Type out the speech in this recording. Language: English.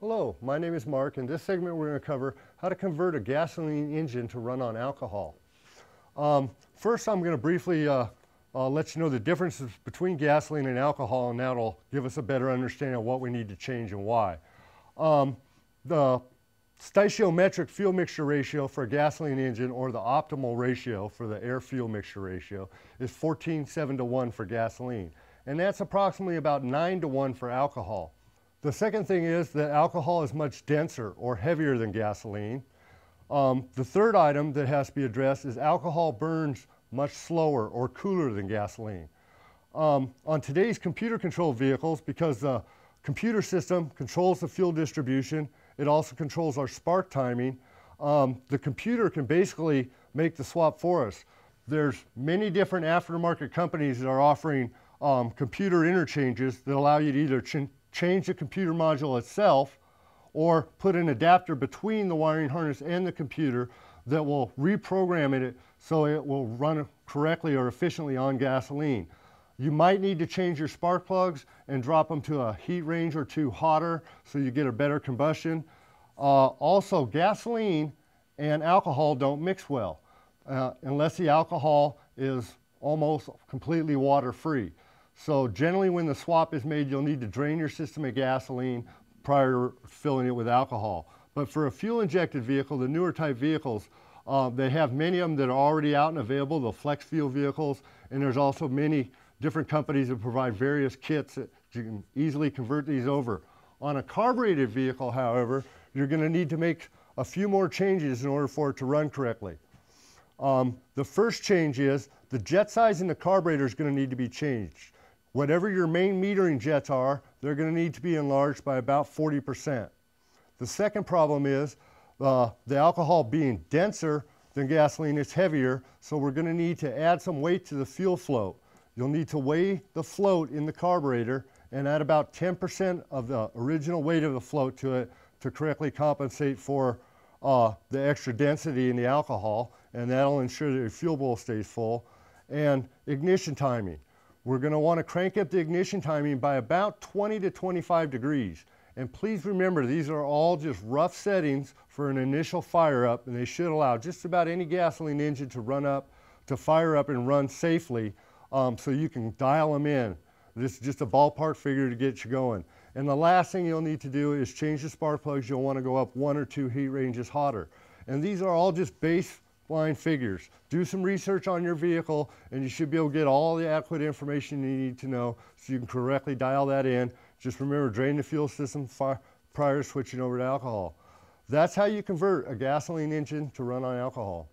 Hello, my name is Mark. In this segment we're going to cover how to convert a gasoline engine to run on alcohol. First I'm going to briefly let you know the differences between gasoline and alcohol, and that'll give us a better understanding of what we need to change and why. The stoichiometric fuel mixture ratio for a gasoline engine, or the optimal ratio for the air fuel mixture ratio, is 14:7 to 1 for gasoline, and that's approximately about 9 to 1 for alcohol. The second thing is that alcohol is much denser or heavier than gasoline. The third item that has to be addressed is alcohol burns much slower or cooler than gasoline. On today's computer-controlled vehicles, because the computer system controls the fuel distribution, it also controls our spark timing, the computer can basically make the swap for us. There's many different aftermarket companies that are offering computer interchanges that allow you to either change the computer module itself or put an adapter between the wiring harness and the computer that will reprogram it so it will run correctly or efficiently on gasoline. You might need to change your spark plugs and drop them to a heat range or two hotter so you get a better combustion. Also, gasoline and alcohol don't mix well unless the alcohol is almost completely water-free. So generally when the swap is made, you'll need to drain your system of gasoline prior to filling it with alcohol. But for a fuel-injected vehicle, the newer type vehicles, they have many of them that are already out and available, the flex fuel vehicles, and there's also many different companies that provide various kits that you can easily convert these over. On a carbureted vehicle, however, you're going to need to make a few more changes in order for it to run correctly. The first change is the jet size in the carburetor is going to need to be changed. Whatever your main metering jets are, they're going to need to be enlarged by about 40%. The second problem is the alcohol being denser than gasoline, it's heavier, so we're going to need to add some weight to the fuel float. You'll need to weigh the float in the carburetor and add about 10% of the original weight of the float to it to correctly compensate for the extra density in the alcohol, and that'll ensure that your fuel bowl stays full. And ignition timing. We're going to want to crank up the ignition timing by about 20 to 25 degrees. And please remember, these are all just rough settings for an initial fire up, and they should allow just about any gasoline engine to fire up and run safely, so you can dial them in. This is just a ballpark figure to get you going. And the last thing you'll need to do is change the spark plugs. You'll want to go up 1 or 2 heat ranges hotter. And these are all just baseline figures. Do some research on your vehicle and you should be able to get all the adequate information you need to know so you can correctly dial that in. Just remember, drain the fuel system prior to switching over to alcohol. That's how you convert a gasoline engine to run on alcohol.